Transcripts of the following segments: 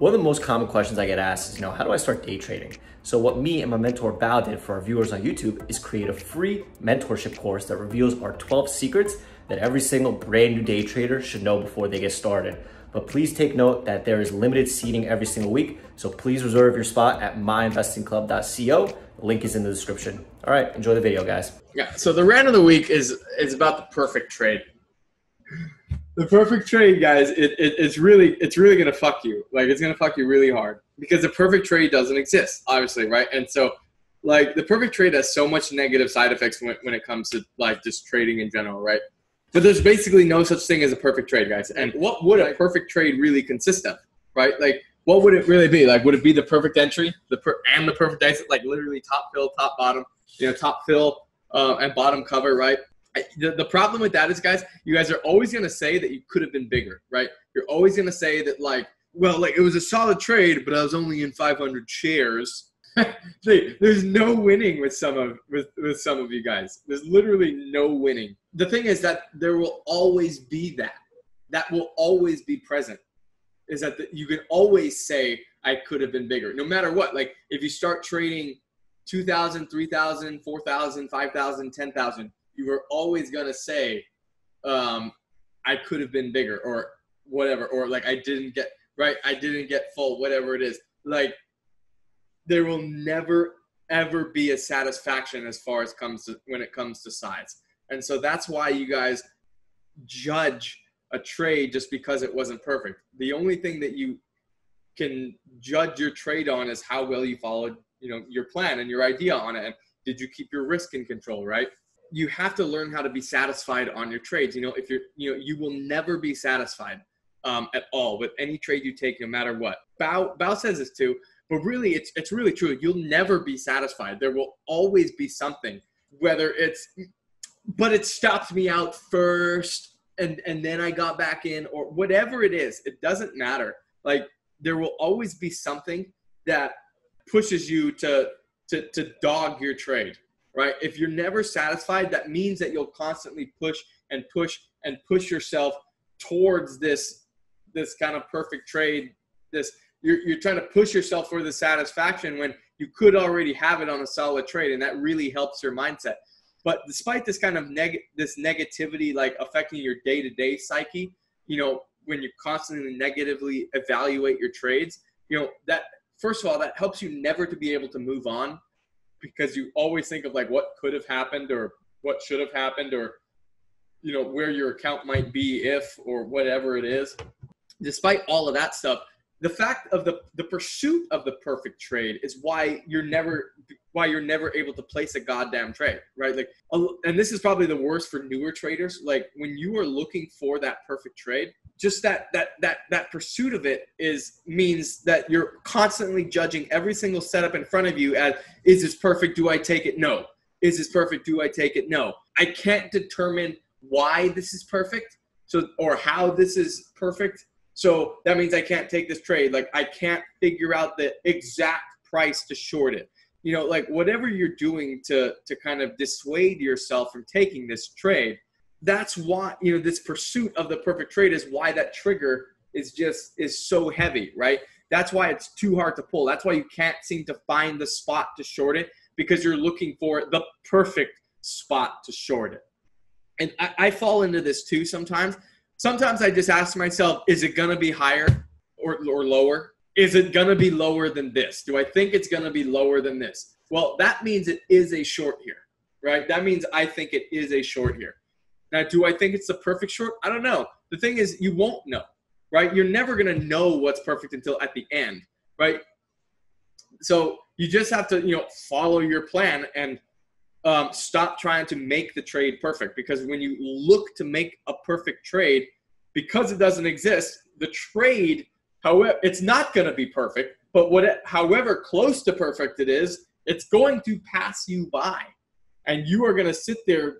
One of the most common questions I get asked is, how do I start day trading? So what me and my mentor Bao did for our viewers on YouTube is create a free mentorship course that reveals our 12 secrets that every single brand new day trader should know before they get started. But please take note that there is limited seating every single week. So please reserve your spot at myinvestingclub.co. The link is in the description. All right, enjoy the video, guys. Yeah, so the rant of the week is about the perfect trade. The perfect trade, guys, it's really gonna fuck you. Like, it's gonna fuck you really hard because the perfect trade doesn't exist, obviously, right? And so, like, the perfect trade has so much negative side effects when it comes to, like, just trading in general, right? But there's basically no such thing as a perfect trade, guys. And what would a perfect trade really consist of, right? Like, what would it really be? Like, would it be the perfect entry, the perfect exit, like literally top fill, top bottom, top fill and bottom cover, right? The problem with that is, guys, you guys are always going to say that you could have been bigger, right? You're always going to say that, like, well, like, it was a solid trade, but I was only in 500 shares. There's no winning with some of you guys. There's literally no winning. The thing is that there will always be that. That will always be present, is that you can always say, I could have been bigger, no matter what. Like, if you start trading 2,000, 3,000, 4,000, 5,000, 10,000, you are always going to say, I could have been bigger, or whatever, or like, I didn't get, right? I didn't get full, whatever it is. Like, there will never, ever be a satisfaction as far as when it comes to size. And so that's why you guys judge a trade just because it wasn't perfect. The only thing that you can judge your trade on is how well you followed, your plan and your idea on it. And did you keep your risk in control, right? You have to learn how to be satisfied on your trades. If you're, you will never be satisfied at all with any trade you take, no matter what. Bao says this too, but really it's really true. You'll never be satisfied. There will always be something, whether it's, but it stopped me out first and then I got back in, or whatever it is, it doesn't matter. Like, there will always be something that pushes you to dog your trade. Right? If you're never satisfied, that means that you'll constantly push and push and push yourself towards this kind of perfect trade. You're trying to push yourself for the satisfaction when you could already have it on a solid trade, and that really helps your mindset. But despite this kind of this negativity, like, affecting your day-to-day psyche, when you constantly negatively evaluate your trades, that, first of all, that helps you never to be able to move on, because you always think of, like, what could have happened, or what should have happened, or, where your account might be if, or whatever it is. Despite all of that stuff, the fact of the pursuit of the perfect trade is why you're never able to place a goddamn trade, right? Like, and this is probably the worst for newer traders. Like, when you are looking for that perfect trade, just that pursuit of it means that you're constantly judging every single setup in front of you as, is this perfect? Do I take it? No. Is this perfect? Do I take it? No. I can't determine why this is perfect, or how this is perfect. So that means I can't take this trade. Like, I can't figure out the exact price to short it. Like, whatever you're doing to kind of dissuade yourself from taking this trade, that's why, this pursuit of the perfect trade is why that trigger is so heavy, right? That's why it's too hard to pull. That's why you can't seem to find the spot to short it, because you're looking for the perfect spot to short it. And I fall into this too sometimes. Sometimes I just ask myself, is it going to be higher or lower? Is it going to be lower than this? Do I think it's going to be lower than this? Well, that means it is a short here, right? That means I think it is a short here. Now, do I think it's the perfect short? I don't know. The thing is, you won't know, right? You're never going to know what's perfect until at the end, right? So you just have to, follow your plan and stop trying to make the trade perfect, because when you look to make a perfect trade, because it doesn't exist, the trade, however, it's not going to be perfect, but however close to perfect it is, it's going to pass you by, and you are going to sit there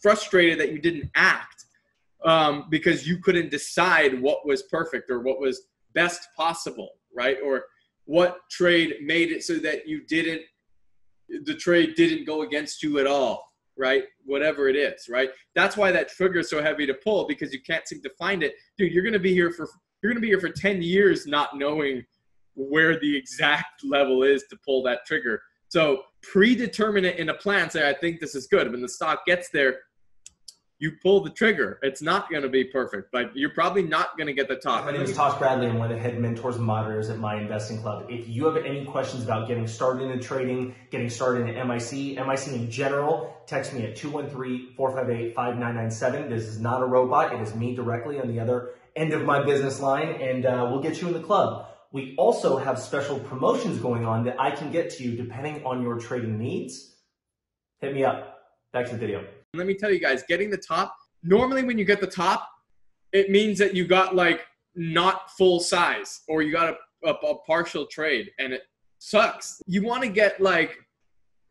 frustrated that you didn't act because you couldn't decide what was perfect or what was best possible, right? Or what trade made it so that the trade didn't go against you at all, right? Whatever it is, right? That's why that trigger is so heavy to pull, because you can't seem to find it. Dude, you're going to be here for 10 years not knowing where the exact level is to pull that trigger. So predetermine it in a plan. Say, I think this is good. When the stock gets there, you pull the trigger. It's not going to be perfect, but you're probably not going to get the top. My name is Tosh Bradley. I'm one of the head mentors and moderators at My Investing Club. If you have any questions about getting started in trading, getting started in MIC in general, text me at 213-458-5997. This is not a robot. It is me directly on the other end of my business line, and we'll get you in the club. We also have special promotions going on that I can get to you depending on your trading needs. Hit me up. Back to the video. Let me tell you guys, getting the top, normally when you get the top, it means that you got like not full size or you got a partial trade and it sucks. You want to get like,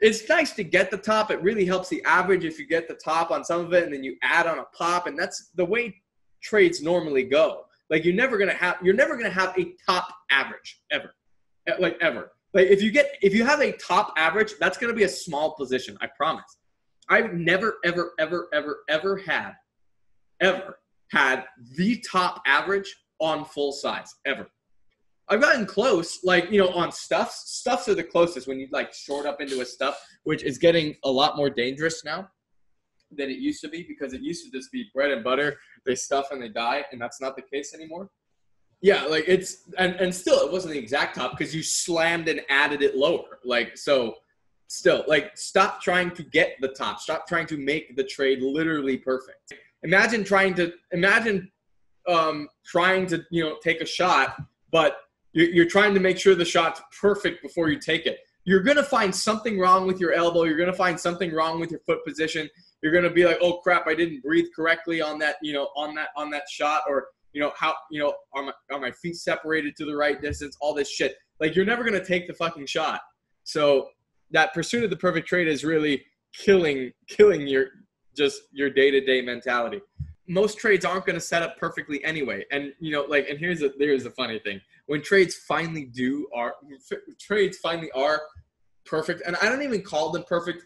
it's nice to get the top. It really helps the average if you get the top on some of it and then you add on a pop, and that's the way trades normally go. Like you're never going to have a top average ever, like ever. Like if you have a top average, that's going to be a small position. I promise. I've never, ever, ever, ever, ever had the top average on full size, ever. I've gotten close, like, you know, on stuffs. Stuffs are the closest when you, like, short up into a stuff, which is getting a lot more dangerous now than it used to be, because it used to just be bread and butter. They stuff and they die, and that's not the case anymore. Yeah, like, it's – and still, it wasn't the exact top because you slammed and added it lower. Like, so – still, like, stop trying to get the top. Stop trying to make the trade literally perfect. Imagine trying to, you know, take a shot, but you're trying to make sure the shot's perfect before you take it. You're going to find something wrong with your elbow. You're going to find something wrong with your foot position. You're going to be like, oh crap, I didn't breathe correctly on that, you know, on that shot, or, you know, how, you know, are my feet separated to the right distance? All this shit. Like, you're never going to take the fucking shot. So that pursuit of the perfect trade is really killing your day-to-day mentality. Most trades aren't going to set up perfectly anyway. And, you know, like, and here's the funny thing. When trades finally are perfect, and I don't even call them perfect.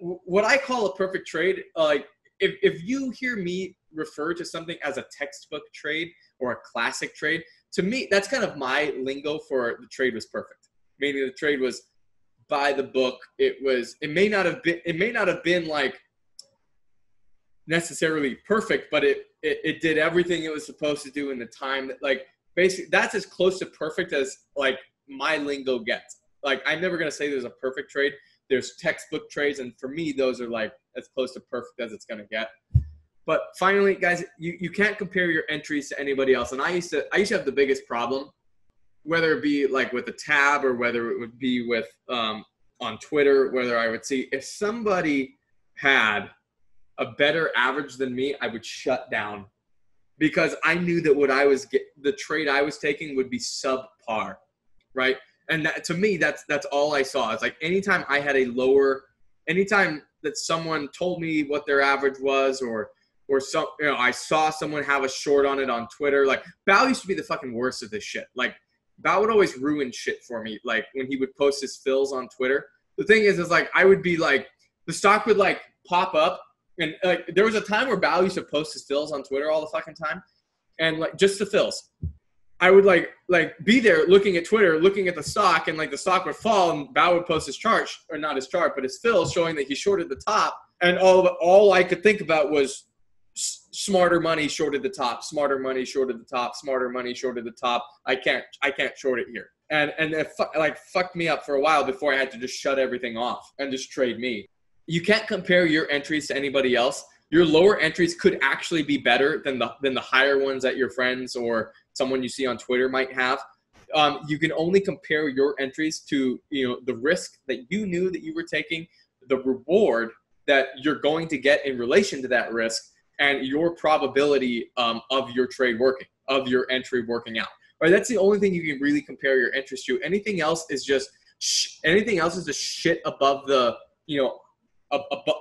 What I call a perfect trade, like, if you hear me refer to something as a textbook trade or a classic trade, to me, that's kind of my lingo for the trade was perfect. Meaning the trade was by the book. It may not have been like necessarily perfect, but it did everything it was supposed to do in the time that, like, basically that's as close to perfect as, like, my lingo gets. Like, I'm never going to say there's a perfect trade. There's textbook trades. And for me, those are like as close to perfect as it's going to get. But finally, guys, you can't compare your entries to anybody else. And I used to have the biggest problem, whether it be like with a tab or whether it would be with on Twitter, whether I would see if somebody had a better average than me, I would shut down because I knew that the trade I was taking would be subpar, right? And that, to me, that's all I saw. It's like anytime that someone told me what their average was, or some, you know, I saw someone have a short on it on Twitter. Like, Bao used to be the fucking worst of this shit. Like, Bao would always ruin shit for me, like when he would post his fills on Twitter. The thing is like, I would be like, the stock would like pop up, and like there was a time where Bao used to post his fills on Twitter all the fucking time, and like just the fills. I would like be there looking at Twitter, looking at the stock, and like the stock would fall, and Bao would post his chart, or not his chart, but his fills showing that he shorted the top, and all I could think about was smarter money shorted the top, smarter money shorted the top, smarter money shorted the top. I can't short it here. And it like fucked me up for a while before I had to just shut everything off and just trade me. You can't compare your entries to anybody else. Your lower entries could actually be better than the higher ones that your friends or someone you see on Twitter might have. You can only compare your entries to, you know, the risk that you knew that you were taking, the reward that you're going to get in relation to that risk, and your probability of your trade working, of your entry working out. Right, that's the only thing you can really compare your entries to. Anything else is just just shit above the, you know,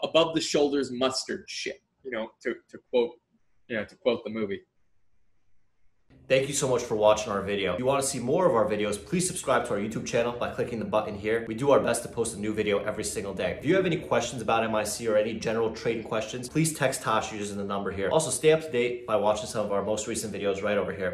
above the shoulders mustard shit. You know, to quote the movie. Thank you so much for watching our video. If you want to see more of our videos, please subscribe to our YouTube channel by clicking the button here. We do our best to post a new video every single day. If you have any questions about MIC or any general trading questions, please text Tosh using the number here. Also, stay up to date by watching some of our most recent videos right over here.